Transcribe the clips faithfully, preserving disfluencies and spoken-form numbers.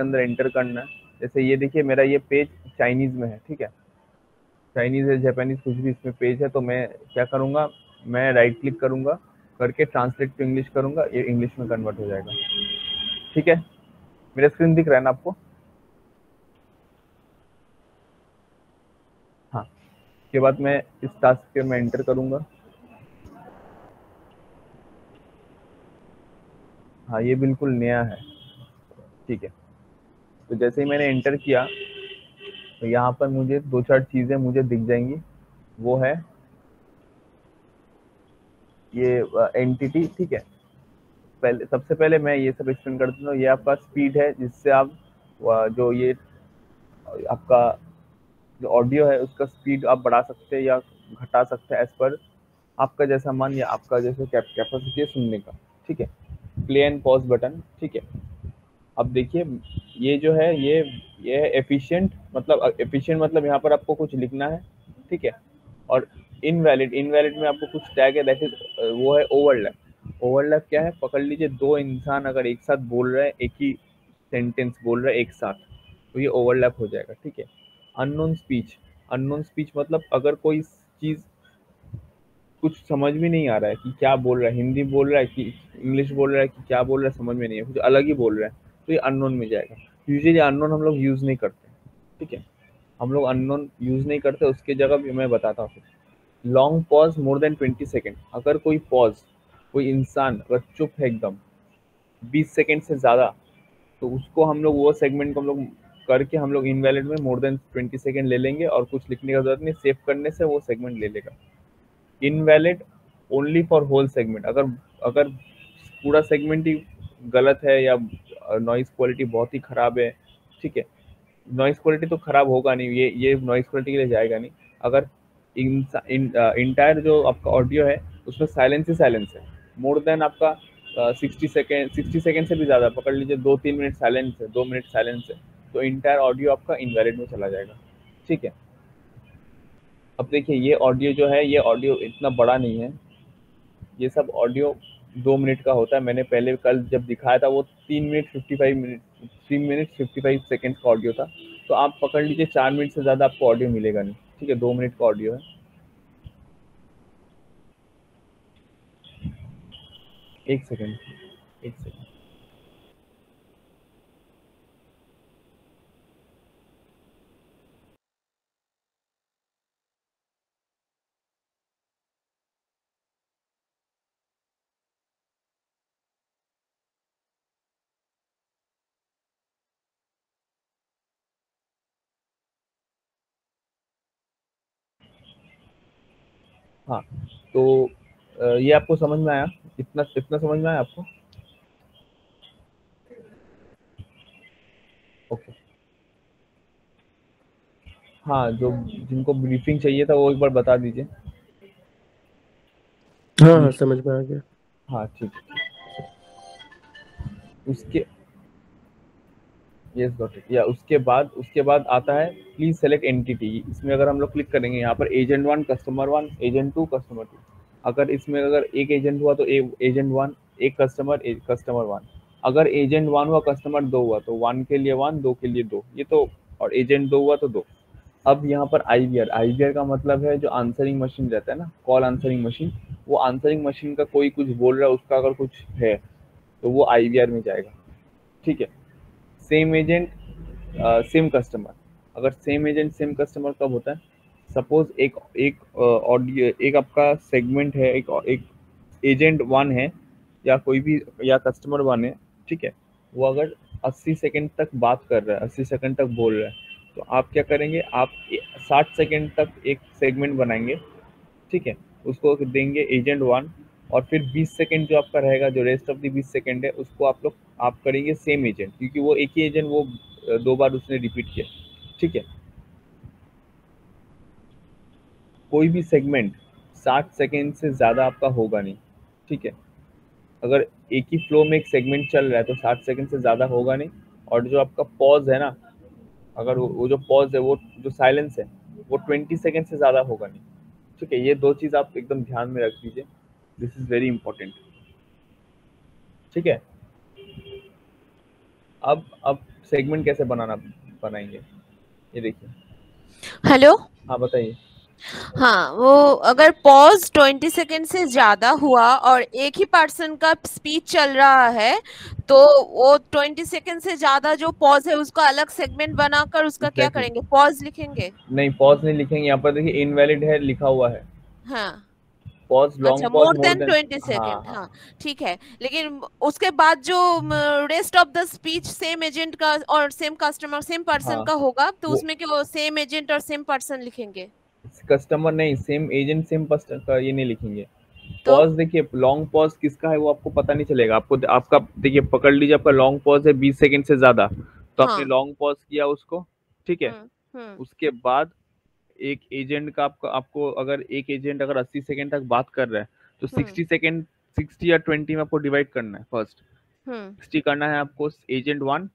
इसके अंदर एंटर करना है। जैसे ये देखिए मेरा ये पेज चाइनीज़ में है, ठीक है, चाइनीज़ है, जापानीज़, कुछ भी इसमें पेज है। तो मैं क्या करूँगा, मैं राइट क्लिक करूँगा, करके ट्रांसलेट टू इंग्लिश करूँगा, ये इंग्लिश में कन्वर्ट हो जाएगा। ठीक है, मेरा स्क्रीन दिख रहा है ना आपको? हाँ, उसके बाद मैं इस टास्क के मैं एंटर करूँगा। हाँ, ये बिल्कुल नया है। ठीक है, तो जैसे ही मैंने एंटर किया तो यहाँ पर मुझे दो चार चीज़ें मुझे दिख जाएंगी। वो है ये एंटिटी, ठीक है। पहले सबसे पहले मैं ये सब एक्सप्लेन कर देता हूँ। ये आपका स्पीड है जिससे आप जो ये आपका जो ऑडियो है उसका स्पीड आप बढ़ा सकते हैं या घटा सकते हैं एज पर आपका जैसा मन या आपका जैसे कैपेसिटी है सुनने का। ठीक है, प्ले एंड पॉज बटन, ठीक है। अब देखिए ये जो है ये ये है एफिशिएंट, मतलब एफिशिएंट मतलब यहाँ पर आपको कुछ लिखना है, ठीक है। और इनवैलिड, इनवैलिड में आपको कुछ टैग है, दैट इज वो है ओवरलैप। ओवरलैप क्या है, पकड़ लीजिए दो इंसान अगर एक साथ बोल रहे हैं, एक ही सेंटेंस बोल रहे हैं एक साथ, तो ये ओवरलैप हो जाएगा। ठीक है, अननोन स्पीच, अननोन स्पीच मतलब अगर कोई चीज़ कुछ समझ भी नहीं आ रहा है कि क्या बोल रहा है, हिंदी बोल रहा है कि इंग्लिश बोल रहा है कि क्या बोल रहा है, समझ में नहीं है, कुछ अलग ही बोल रहा है, तो ये अननोन में जाएगा। यूजुअली अननोन हम लोग यूज़ नहीं करते, ठीक है, हम लोग अननोन यूज़ नहीं करते। उसके जगह भी मैं बताता हूँ। Long pause more than twenty second, अगर कोई पॉज, कोई इंसान अगर चुप है एकदम बीस सेकेंड से ज़्यादा, तो उसको हम लोग वो सेगमेंट को हम लोग करके हम लोग इनवैलिड में मोर देन ट्वेंटी सेकेंड ले लेंगे और कुछ लिखने का जरूरत नहीं, सेव करने से वो सेगमेंट ले लेगा। Invalid only for whole segment, अगर अगर पूरा सेगमेंट ही गलत है या नॉइज़ क्वालिटी बहुत ही ख़राब है, ठीक है, नॉइज़ क्वालिटी तो ख़राब होगा नहीं, ये ये नॉइज़ क्वालिटी के लिए जाएगा नहीं। अगर इंटायर जो आपका ऑडियो है उसमें साइलेंस ही साइलेंस है, मोर देन आपका सिक्सटी सेकेंड सिक्सटी सेकेंड से भी ज़्यादा, पकड़ लीजिए दो तीन मिनट साइलेंस है, दो मिनट साइलेंस है, तो इंटायर ऑडियो आपका इनवैलिड में चला जाएगा। ठीक है, अब देखिए ये ऑडियो जो है, ये ऑडियो इतना बड़ा नहीं है, ये सब ऑडियो दो मिनट का होता है। मैंने पहले कल जब दिखाया था वो तीन मिनट फिफ्टी फाइव मिनट तीन मिनट फिफ्टी फाइव सेकेंड का ऑडियो था, तो आप पकड़ लीजिए चार मिनट से ज़्यादा आपको ऑडियो मिलेगा नहीं। ठीक है, दो मिनट का ऑडियो है। एक सेकेंड एक सेकेंड हाँ, तो ये आपको समझ में आया? इतना इतना समझ में आया आपको? ओके, हाँ, जो जिनको ब्रीफिंग चाहिए था वो एक बार बता दीजिए। हाँ, समझ में आ गया। हाँ, ठीक है। उसके यस डॉट या उसके बाद उसके बाद आता है प्लीज सेलेक्ट एंटिटी। इसमें अगर हम लोग क्लिक करेंगे यहाँ पर agent one, customer one, agent two, customer two, अगर इसमें अगर एक एजेंट हुआ तो एजेंट वन, एक कस्टमर कस्टमर वन, अगर एजेंट वन हुआ कस्टमर दो हुआ तो वन के लिए वन, दो के लिए दो, ये तो, और एजेंट दो हुआ तो दो। अब यहाँ पर I V R, I V R का मतलब है जो आंसरिंग मशीन रहता है ना, कॉल आंसरिंग मशीन, वो आंसरिंग मशीन का कोई कुछ बोल रहा है उसका अगर कुछ है तो वो आई वी आर में जाएगा। ठीक है, सेम एजेंट सेम कस्टमर, अगर सेम एजेंट सेम कस्टमर कब होता है, सपोज एक एक ऑडियो uh, एक आपका सेगमेंट है, एक एक एजेंट वन है या कोई भी या कस्टमर वन है, ठीक है, वो अगर अस्सी सेकंड तक बात कर रहा है, अस्सी सेकंड तक बोल रहा है, तो आप क्या करेंगे, आप साठ सेकंड तक एक सेगमेंट बनाएंगे, ठीक है, उसको देंगे एजेंट वन, और फिर बीस सेकंड जो आपका रहेगा, जो रेस्ट ऑफ द बीस सेकंड है, उसको आप लोग आप करेंगे सेम एजेंट, क्योंकि वो एक ही एजेंट वो दो बार उसने रिपीट किया। ठीक है, कोई भी सेगमेंट साठ सेकंड से ज़्यादा आपका होगा नहीं। ठीक है, अगर एक ही फ्लो में एक सेगमेंट चल रहा है तो साठ सेकंड से ज़्यादा होगा नहीं। और जो आपका पॉज है ना, अगर वो, वो जो पॉज है, वो जो साइलेंस है, वो ट्वेंटी सेकेंड से ज़्यादा होगा नहीं। ठीक है, ये दो चीज़ आप एकदम ध्यान में रख लीजिए, दिस इज़ वेरी इंपॉर्टेंट। ठीक है, अब अब सेगमेंट कैसे बनाना बनाएंगे, ये देखिए। हेलो, हाँ बताइए। हाँ, वो अगर पॉज बीस सेकेंड से ज्यादा हुआ और एक ही पर्सन का स्पीच चल रहा है तो वो बीस सेकेंड से ज्यादा जो पॉज है उसका अलग सेगमेंट बनाकर उसका क्या करेंगे? पॉज लिखेंगे? नहीं, पॉज नहीं लिखेंगे। यहाँ पर देखिए इनवैलिड है लिखा हुआ है। हाँ, पॉज लॉन्ग मोर देन बीस सेकेंड। हाँ ठीक है, लेकिन उसके बाद जो rest of the speech same agent का और सेम कस्टमर सेम पर्सन का होगा तो उसमें क्या सेम एजेंट और सेम पर्सन लिखेंगे? कस्टमर नहीं, सेम एजेंट सेम पर्सन का ये नहीं लिखेंगे। पॉज देखिए लॉन्ग पॉज किसका है वो आपको पता नहीं चलेगा। आपको आपका देखिए पकड़ लीजिए आपका लॉन्ग पॉज है बीस सेकंड से ज्यादा, तो हाँ। आपने लॉन्ग पॉज किया उसको, ठीक है। उसके बाद एक एजेंट का आपका आपको अगर एक एजेंट अगर अस्सी सेकंड तक बात कर रहा है तो सिक्सटी सेकेंड सिक्सटी या ट्वेंटी में आपको डिवाइड करना है। फर्स्ट सिक्सटी करना है आपको एजेंट वन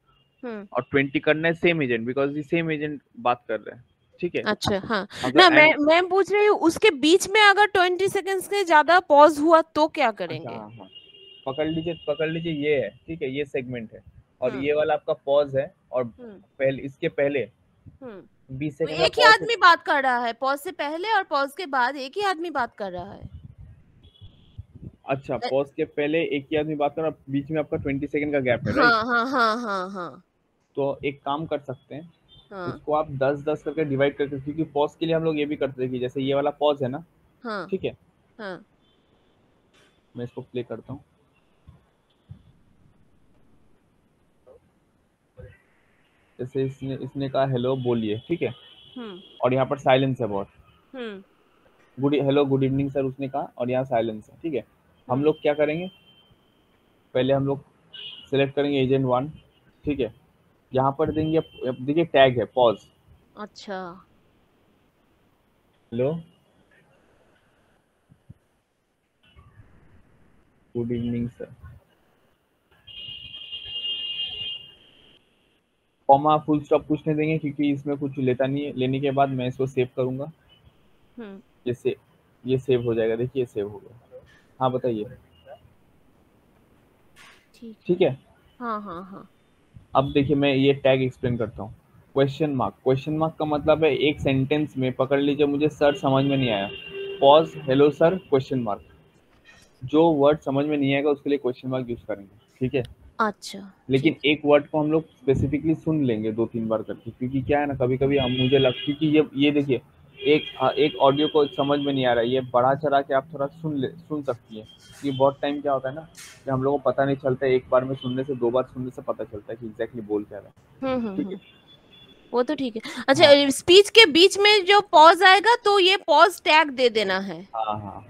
और ट्वेंटी करना है सेम एजेंट, बिकॉज ये सेम एजेंट बात कर रहे हैं, ठीक है। अच्छा हाँ ना, मैं मैं पूछ रही हूँ उसके बीच में अगर बीस सेकंड्स के ज्यादा पॉज हुआ तो क्या करेंगे? अच्छा, हाँ, पकड़ लीजिए पकड़ लीजिए ये है, ठीक है, ये सेगमेंट है और हाँ। ये वाला आपका पॉज है और पहले इसके पहले बीस सेकंड एक ही आदमी बात कर रहा है। पॉज से पहले और पॉज के बाद एक ही आदमी बात कर रहा है। अच्छा, पॉज के पहले एक ही आदमी बात कर रहा है, बीच में आपका बीस सेकंड का गैप है। हाँ हाँ हाँ हाँ हाँ, तो एक काम कर सकते हैं, हाँ। उसको आप दस दस करके डिवाइड करके, क्योंकि पॉज के लिए हम लोग ये भी करते थे, जैसे ये वाला पॉज है ना, हाँ, ठीक है, हाँ। मैं इसको प्ले करता हूँ। जैसे इसने इसने कहा हेलो बोलिए, ठीक है, और यहाँ पर साइलेंस है बहुत। Good hello good evening sir उसने कहा और यहाँ साइलेंस है, ठीक है। हम लोग क्या करेंगे, पहले हम लोग सेलेक्ट करेंगे एजेंट वन, ठीक है। यहाँ पर देंगे, देखिए टैग है पॉज। अच्छा, hello good evening sir, comma full stop कुछ नहीं देंगे क्योंकि इसमें कुछ लेता नहीं है। लेने के बाद मैं इसको सेव करूंगा, जैसे ये सेव हो जाएगा, देखिए सेव हो गया। हाँ बताइए, ठीक है। हाँ हाँ हाँ, अब देखिए मैं ये टैग एक्सप्लेन करता हूँ। क्वेश्चन मार्क, क्वेश्चन मार्क का मतलब है एक सेंटेंस में पकड़ लीजिए, मुझे सर समझ में नहीं आया, pause hello sir question mark, जो वर्ड समझ में नहीं आएगा उसके लिए क्वेश्चन मार्क यूज करेंगे, ठीक है। अच्छा, लेकिन एक वर्ड को हम लोग स्पेसिफिकली सुन लेंगे दो तीन बार करके, क्योंकि क्या है ना कभी कभी हम मुझे लगती कि ये ये देखिए एक एक ऑडियो को समझ में नहीं आ रहा है, ये बढ़ा चढ़ा के आप थोड़ा सुन ले सुन सकती हैं। ये बहुत टाइम क्या होता है ना कि हम लोगों को पता नहीं चलता है, एक बार में सुनने से दो बार सुनने से पता चलता है कि एग्जैक्टली बोल क्या रहा है, ठीक है, वो तो ठीक है। अच्छा हाँ। स्पीच के बीच में जो पॉज आएगा तो ये पॉज टैग दे देना है। हाँ हाँ,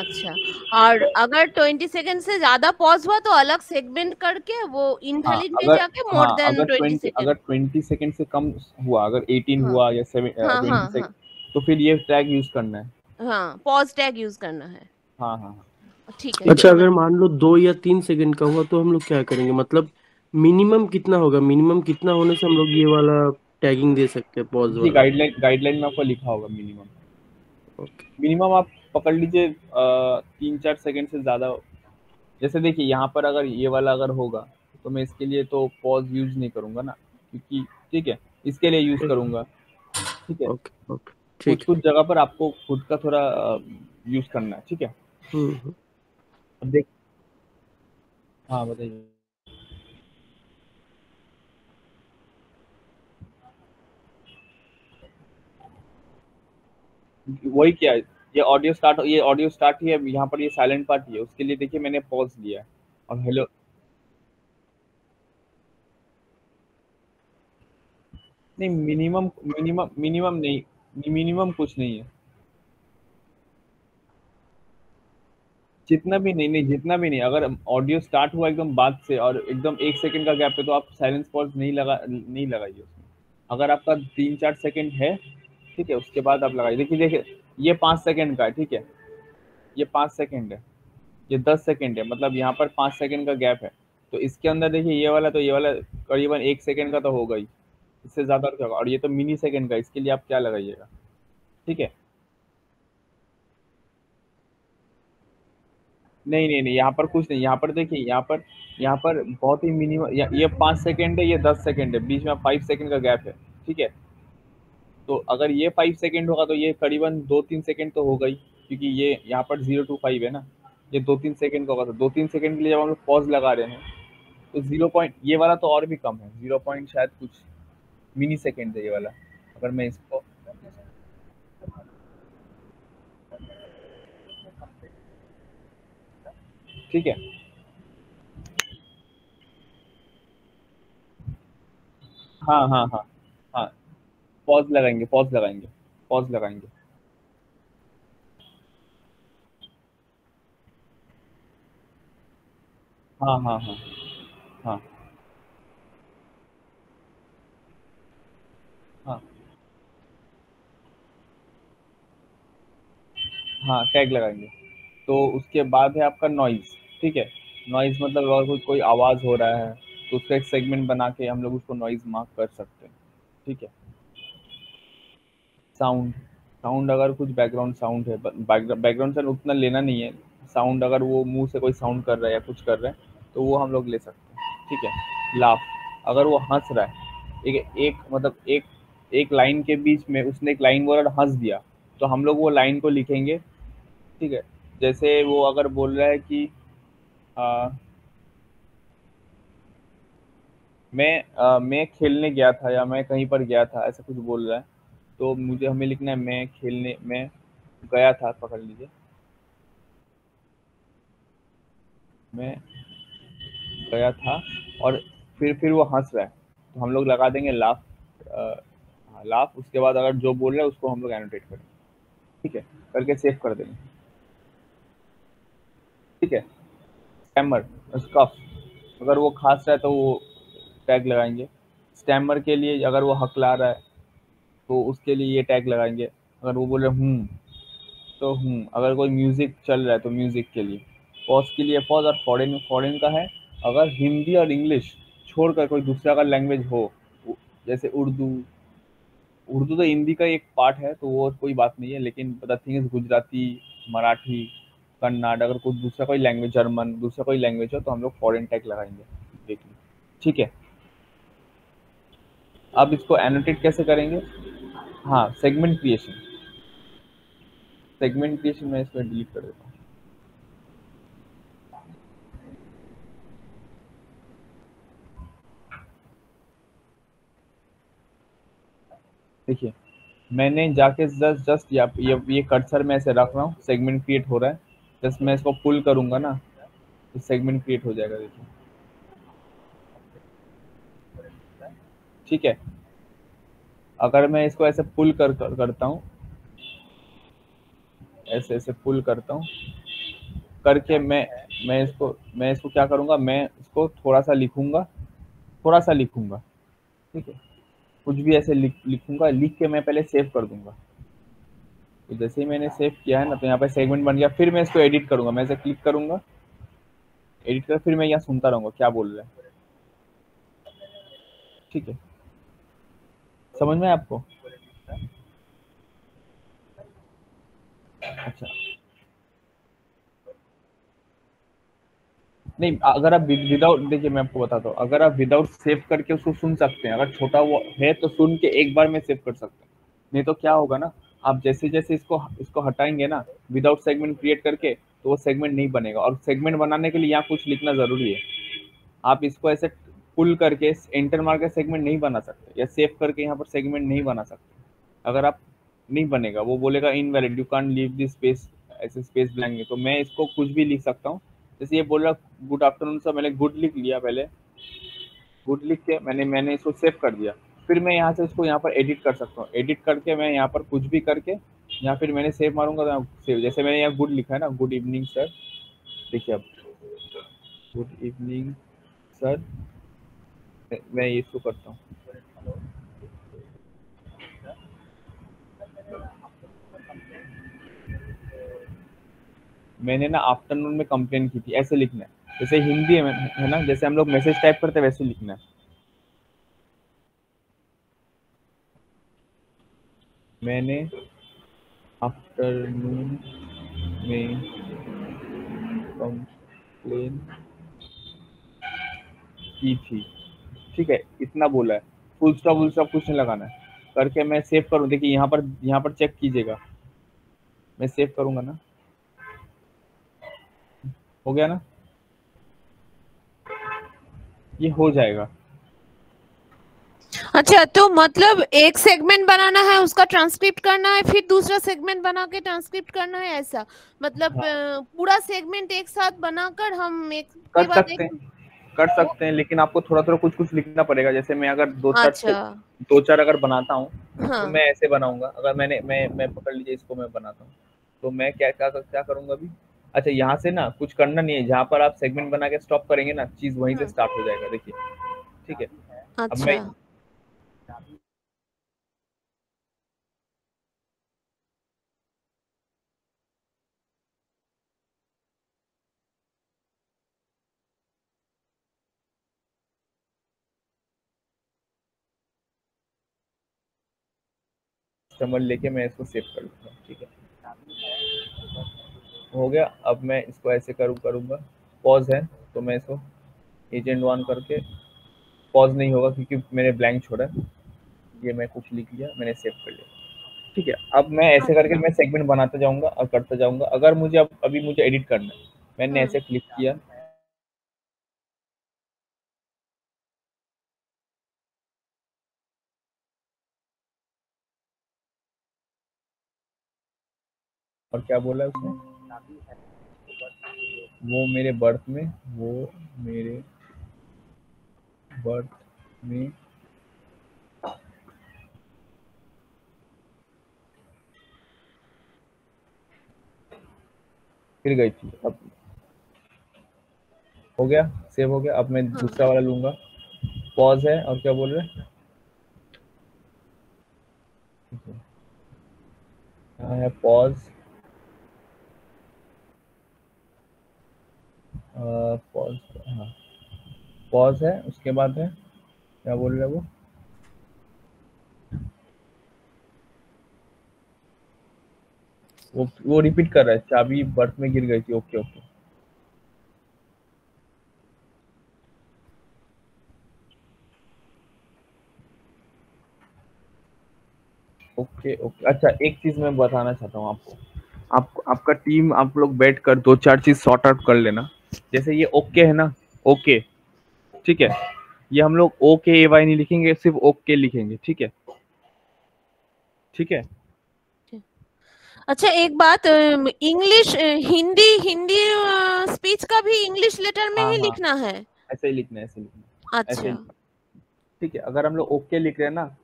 अच्छा। और अगर बीस सेकंड से ज्यादा पॉज हुआ तो अलग सेगमेंट करके वो इनवैलिड में जाके मोर देन बीस सेकंड, अगर बीस सेकंड से कम हुआ, अगर अठारह हुआ या बीस सेकंड, तो फिर ये टैग यूज करना है। हाँ, पॉज टैग यूज करना है। हाँ हाँ ठीक है। अच्छा, अगर मान लो दो या तीन सेकंड का हुआ तो हम लोग क्या करेंगे? मतलब मिनिमम कितना होगा? मिनिमम कितना होने से हम लोग ये वाला टैगिंग दे सकते हैं पॉज वाला? गाइडलाइन गाइडलाइन में आपको लिखा होगा मिनिमम। मिनिमम आप पकड़ लीजिए तीन चार सेकेंड से ज्यादा। जैसे देखिए यहाँ पर अगर ये वाला अगर होगा तो मैं इसके लिए तो पॉज यूज नहीं करूंगा ना, क्योंकि ठीक है इसके लिए यूज करूंगा, ठीक है। कुछ कुछ जगह पर आपको खुद का थोड़ा यूज करना है, ठीक है। अब देख, हाँ बताइए। वही क्या है, ये ऑडियो स्टार्ट ये ऑडियो स्टार्ट ही है, यहाँ पर ये साइलेंट पार्ट ही है, उसके लिए देखिए मैंने पॉज लिया है। और हेलो नहीं, मिनिमम मिनिमम मिनिमम नहीं मिनिमम कुछ नहीं है, जितना भी नहीं नहीं जितना भी नहीं। अगर ऑडियो स्टार्ट हुआ एकदम बात से और एकदम एक सेकंड का गैप है तो आप साइलेंस पॉज नहीं लगा नहीं लगाइए उसमें। अगर आपका तीन चार सेकंड है, ठीक है, उसके बाद आप लगाइए। देखिए देखिए ये पाँच सेकंड का है, ठीक है, ये पाँच सेकंड है, ये दस सेकंड है, मतलब यहाँ पर पाँच सेकंड का गैप है। तो इसके अंदर देखिए ये वाला तो ये वाला करीबन एक सेकेंड का तो होगा ही, इससे ज्यादा क्या होगा। और ये तो मिनी सेकंड का, इसके लिए आप क्या लगाइएगा, ठीक है। नहीं नहीं नहीं यहाँ पर कुछ नहीं। यहाँ पर देखिए, यहाँ पर यहाँ पर बहुत ही मिनिमम, ये पाँच सेकंड है, ये दस सेकंड है, बीच में फाइव सेकंड का गैप है, ठीक है। तो अगर ये फाइव सेकंड होगा तो ये करीबन दो तीन सेकंड तो होगा ही, क्योंकि ये यहाँ पर जीरो टू फाइव है ना, ये दो तीन सेकंड का होगा। तो दो तीन सेकंड के लिए जब हम लोग पॉज लगा रहे हैं तो जीरो पॉइंट, ये वाला तो और भी कम है, जीरो पॉइंट शायद कुछ मिनी सेकेंड है ये वाला। अगर मैं इसको ठीक है, हाँ हाँ हाँ हाँ पॉज लगाएंगे, पॉज लगाएंगे, पॉज लगाएंगे। हाँ हाँ हाँ हाँ हाँ हाँ टैग लगाएंगे। तो उसके बाद है आपका नॉइज़, ठीक है। नॉइज़ मतलब अगर कोई कोई आवाज़ हो रहा है तो उसका एक सेगमेंट बना के हम लोग उसको नॉइज़ मार्क कर सकते हैं, ठीक है। साउंड, साउंड अगर कुछ बैकग्राउंड साउंड है, बैकग्राउंड साउंड उतना लेना नहीं है। साउंड अगर वो मुंह से कोई साउंड कर रहा है या कुछ कर रहा है तो वो हम लोग ले सकते हैं, ठीक है। लाफ, अगर वो हंस रहा है, एक एक मतलब एक एक लाइन के बीच में उसने एक लाइन बोला और हंस दिया, तो हम लोग वो लाइन को लिखेंगे, ठीक है। जैसे वो अगर बोल रहा है कि आ, मैं आ, मैं खेलने गया था या मैं कहीं पर गया था, ऐसा कुछ बोल रहा है, तो मुझे हमें लिखना है मैं खेलने मैं गया था, पकड़ लीजिए, मैं गया था, और फिर फिर वो हंस रहा है तो हम लोग लगा देंगे लाफ, आ, लाफ। उसके बाद अगर जो बोल रहा है उसको हम लोग एनोटेट करेंगे, ठीक है, करके सेव कर देंगे, ठीक है। स्टैमर, स्कफ, अगर वो खांस रहा है तो वो टैग लगाएंगे। स्टैमर के लिए अगर वो हकला रहा है तो उसके लिए ये टैग लगाएंगे। अगर वो बोल रहे हूँ तो हूँ। अगर कोई म्यूज़िक चल रहा है तो म्यूज़िक के लिए पॉज, के लिए पॉज। और फॉरेन, फॉरेन का है अगर हिंदी और इंग्लिश छोड़कर कोई दूसरा का लैंग्वेज हो, जैसे उर्दू, उर्दू तो हिंदी का एक पार्ट है तो वो कोई बात नहीं है, लेकिन the thing is Gujarati, Marathi, Kannada, अगर कोई दूसरा कोई लैंग्वेज, जर्मन, दूसरा कोई लैंग्वेज हो तो हम लोग फॉरेन टैग लगाएंगे, देखिए, ठीक है। अब इसको एनोटेट कैसे करेंगे? हाँ, सेगमेंट क्रिएशन, सेगमेंट क्रिएशन में इसमें डिलीट कर देता हूँ। देखिए, मैंने जाके जस्ट जस्ट या ये ये कर्सर में ऐसे रख रहा हूँ, सेगमेंट क्रिएट हो रहा है। जस्ट मैं इसको पुल करूँगा ना तो सेगमेंट क्रिएट हो जाएगा, देखिए, ठीक है। अगर मैं इसको ऐसे पुल कर, कर करता हूँ, ऐसे ऐसे पुल करता हूँ करके मैं मैं इसको मैं इसको क्या करूँगा, मैं इसको थोड़ा सा लिखूँगा, थोड़ा सा लिखूँगा ठीक है, कुछ भी ऐसे लिख लिखूंगा लिख के मैं पहले सेव कर दूंगा। तो जैसे ही मैंने सेव किया है ना तो यहाँ पे सेगमेंट बन गया। फिर मैं इसको एडिट करूंगा, मैं इसे क्लिक करूंगा, एडिट कर, फिर मैं यहाँ सुनता रहूंगा क्या बोल रहा है, ठीक है। समझ में आपको? अच्छा नहीं, अगर आप विदाउट, देखिए मैं आपको बताता हूँ, अगर आप विदाउट सेव करके उसको सुन सकते हैं, अगर छोटा वो है तो सुन के एक बार में सेव कर सकते हैं। नहीं तो क्या होगा ना, आप जैसे जैसे इसको इसको हटाएंगे ना विदाउट सेगमेंट क्रिएट करके, तो वो सेगमेंट नहीं बनेगा। और सेगमेंट बनाने के लिए यहाँ कुछ लिखना ज़रूरी है। आप इसको ऐसे पुल करके एंटर मार के सेगमेंट नहीं बना सकते, या सेव करके यहाँ पर सेगमेंट नहीं बना सकते। अगर आप नहीं बनेगा, वो बोलेगा invalid, you can't leave this space, ऐसे स्पेस ब्लैंक है। तो मैं इसको कुछ भी लिख सकता हूँ। जैसे ये बोल रहा गुड आफ्टरनून सर, मैंने गुड लिख लिया, पहले गुड लिख के मैंने मैंने इसको सेव कर दिया। फिर मैं यहाँ से इसको यहाँ पर एडिट कर सकता हूँ। एडिट करके मैं यहाँ पर कुछ भी करके यहाँ, फिर मैंने सेव मारूंगा तो सेव, जैसे मैंने यहाँ गुड लिखा है ना, गुड इवनिंग सर, देखिए अब गुड इवनिंग सर, मैं इसको करता हूँ, मैंने ना आफ्टरनून में कंप्लेन की थी, ऐसे लिखना है। जैसे हिंदी है, है ना, जैसे हम लोग मैसेज टाइप करते हैं वैसे लिखना है। मैंने आफ्टरनून में from plane की थी। ठीक है, इतना बोला है, फुल स्टॉप फुल स्टॉप कुछ नहीं लगाना है। करके मैं सेव करूँ, देखिए यहाँ पर यहाँ पर चेक कीजिएगा, मैं सेव करूँगा ना, हो गया ना, ये हो जाएगा। अच्छा, तो मतलब एक सेगमेंट बनाना है, उसका ट्रांसक्रिप्ट करना है, फिर दूसरा सेगमेंट बना के ट्रांसक्रिप्ट करना है, ऐसा मतलब हाँ। पूरा सेगमेंट एक साथ बनाकर हम एक कर सकते हैं, कर सकते हैं, लेकिन आपको थोड़ा थोड़ा कुछ कुछ लिखना पड़ेगा। जैसे मैं अगर दो चार अच्छा। दो चार अगर बनाता हूँ हाँ। तो मैं ऐसे बनाऊंगा, अगर मैंने मैं मैं पकड़ लीजिए इसको मैं बनाता हूँ, तो मैं क्या क्या क्या करूंगा अभी। अच्छा, यहाँ से ना कुछ करना नहीं है, जहाँ पर आप सेगमेंट बना के स्टॉप करेंगे ना, चीज वहीं से स्टार्ट हो जाएगा। देखिए, ठीक है, अब मैं समझ लेके मैं इसको सेव कर लूंगा। ठीक है, हो गया। अब मैं इसको ऐसे करूँ करूँगा, पॉज है तो मैं इसको एजेंट वन करके, पॉज नहीं होगा क्योंकि मैंने ब्लैंक छोड़ा, ये मैं कुछ लिख लिया, मैंने सेव कर लिया। ठीक है, अब मैं ऐसे करके मैं सेगमेंट बनाता जाऊँगा और करता जाऊँगा। अगर मुझे अब अभी मुझे एडिट करना है, मैंने ऐसे क्लिक किया, और क्या बोला उसने, वो मेरे बर्थ में वो मेरे बर्थ में फिर गई थी। अब हो गया, सेव हो गया। अब मैं दूसरा वाला लूंगा, पॉज है और क्या बोल रहे हैं, पॉज पॉज हाँ पॉज है, उसके बाद है क्या बोल रहे हैं वो, वो वो रिपीट कर रहा है, चाबी बर्थ में गिर गई थी। Okay okay, okay okay. अच्छा, एक चीज मैं बताना चाहता हूँ आपको, आप आपका टीम, आप लोग बैठ कर दो चार चीज सॉर्ट आउट कर लेना। जैसे ये ओके है ना, ओके, ठीक है, ये हम लोग ओके ए वाई नहीं लिखेंगे, सिर्फ ओके लिखेंगे। ठीक है, ठीक है। अच्छा, एक बात, इंग्लिश हिंदी हिंदी स्पीच का भी इंग्लिश लेटर में ही लिखना है, ऐसे ही लिखना है, ऐसे लिखना। अच्छा, ठीक है, अगर हम लोग ओके लिख रहे हैं ना,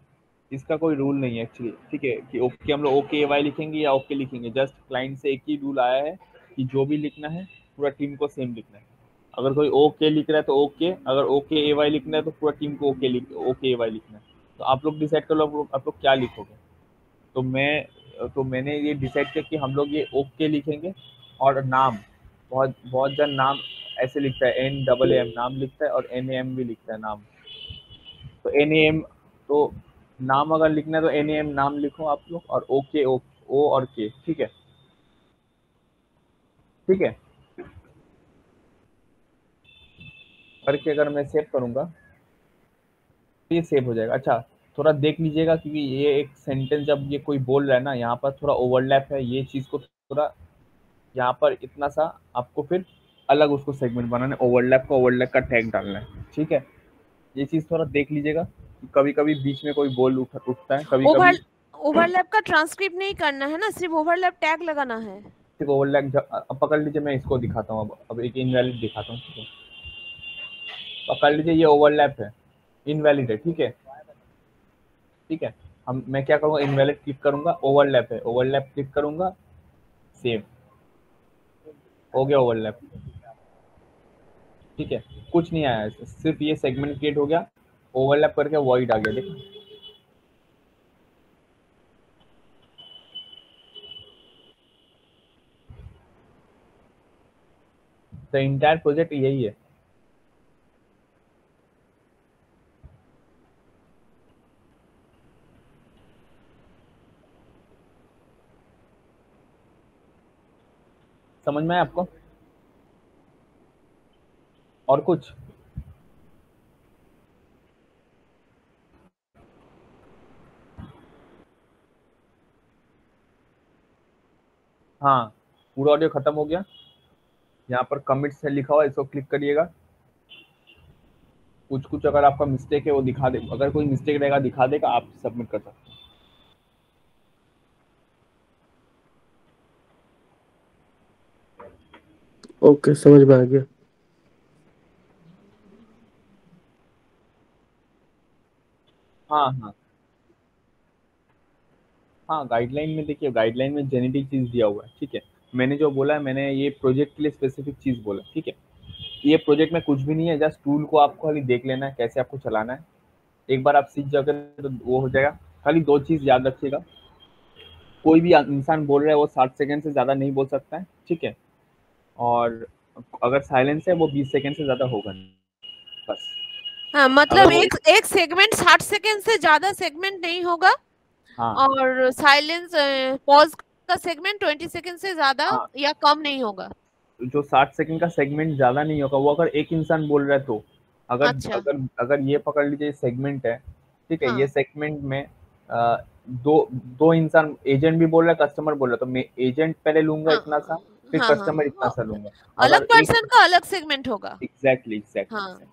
इसका कोई रूल नहीं है एक्चुअली। ठीक है, कि ओके हम लोग ओके ए वाई लिखेंगे या ओके लिखेंगे, जस्ट क्लाइंट से एक ही रूल आया है कि जो भी लिखना है पूरा टीम को सेम लिखना है। अगर कोई ओके लिख रहा है तो ओके, अगर ओके ए वाई लिखना है तो पूरा टीम को ओके ओके ए वाई लिखना है। तो आप लोग डिसाइड कर लो, आप लोग आप लोग क्या लिखोगे। तो मैं तो मैंने ये डिसाइड किया कि हम लोग ये ओके लिखेंगे। और नाम, बहुत बहुत जन नाम ऐसे लिखता है, एन डबल एम नाम लिखता है, और एन ए एम भी लिखता है नाम। तो एन ए एम, तो नाम अगर लिखना है तो एन ए एम नाम लिखो आप लोग, और ओके ओ और के। ठीक है, ठीक है, करके अगर मैं सेव करूंगा तो ये सेव हो जाएगा। अच्छा, थोड़ा देख लीजिएगा क्योंकि ये एक सेंटेंस जब ये कोई बोल रहा है ना, यहाँ पर थोड़ा ओवरलैप है, ये चीज़ को थोड़ा यहाँ पर इतना सा आपको फिर अलग उसको सेगमेंट बनाना है, ओवरलैप का ओवरलैप का टैग डालना है। ठीक है, ये चीज़ थोड़ा देख लीजिएगा, कभी कभी बीच में कोई बोल उठ, उठता है। कभी ओवर, कभी ओवरलैप का ट्रांसक्रिप्ट नहीं करना है ना, सिर्फ ओवरलैप टैग लगाना है, सिर्फ ओवरलैप। पकड़ लीजिए, मैं इसको दिखाता हूँ, अब अब एक इनवैलिड दिखाता हूँ। ठीक है, पकड़ लीजिए, ये ओवरलैप है, इनवैलिड है। ठीक है, ठीक है, हम मैं क्या करूँगा, इनवैलिड क्लिक करूँगा, ओवरलैप है, ओवरलैप क्लिक करूँगा, सेव हो गया ओवरलैप। ठीक है, कुछ नहीं आया, सिर्फ ये सेगमेंट क्रिएट हो गया, ओवरलैप करके वॉइड आ गया। देखो, तो इंटायर प्रोजेक्ट यही है। समझ में आया आपको? और कुछ? हाँ, पूरा ऑडियो खत्म हो गया। यहाँ पर कमिट्स है लिखा हुआ, इसको क्लिक करिएगा। कुछ कुछ अगर आपका मिस्टेक है वो दिखा देगा, अगर कोई मिस्टेक रहेगा दिखा देगा, आप सबमिट कर सकते हैं। ओके, समझ में आ गया। हाँ हाँ हाँ गाइडलाइन में देखिए, गाइडलाइन में जेनेटिक चीज़ दिया हुआ है, ठीक है। मैंने जो बोला है, मैंने ये प्रोजेक्ट के लिए स्पेसिफिक चीज़ बोला, ठीक है। ये प्रोजेक्ट में कुछ भी नहीं है, जस्ट टूल को आपको खाली देख लेना है, कैसे आपको चलाना है। एक बार आप सीख जाओगे तो वो हो जाएगा। खाली दो चीज़ याद रखिएगा, कोई भी इंसान बोल रहा है वो साठ सेकेंड से ज़्यादा नहीं बोल सकता है, ठीक है। और अगर साइलेंस है वो बीस सेकेंड से ज़्यादा होगा नहीं, बस। हाँ, मतलब एक एक सेगमेंट साठ सेकेंड से ज़्यादा सेगमेंट नहीं होगा। हाँ, और साइलेंस पॉज का सेगमेंट बीस सेकंड से ज्यादा हाँ, या कम नहीं होगा। जो साठ सेकंड का सेगमेंट ज्यादा नहीं होगा वो अगर एक इंसान बोल रहा है तो। अगर अच्छा। अगर अगर ये पकड़ लीजिए सेगमेंट है, ठीक है। हाँ, ये सेगमेंट में आ, दो दो इंसान, एजेंट भी बोल रहा है कस्टमर बोल रहा है, तो मैं एजेंट पहले लूंगा। हाँ, इतना सा, फिर हाँ, कस्टमर हाँ, इतना सा लूंगा। अलग पर्सन का अलग सेगमेंट होगा। Exactly exactly.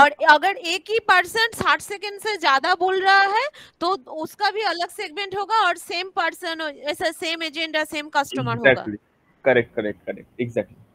और अगर एक ही पर्सन साठ सेकंड से ज्यादा बोल रहा है तो उसका भी अलग सेगमेंट होगा, और सेम पर्सन ऐसा सेम एजेंडा सेम कस्टमर होगा। Correct correct correct, exactly.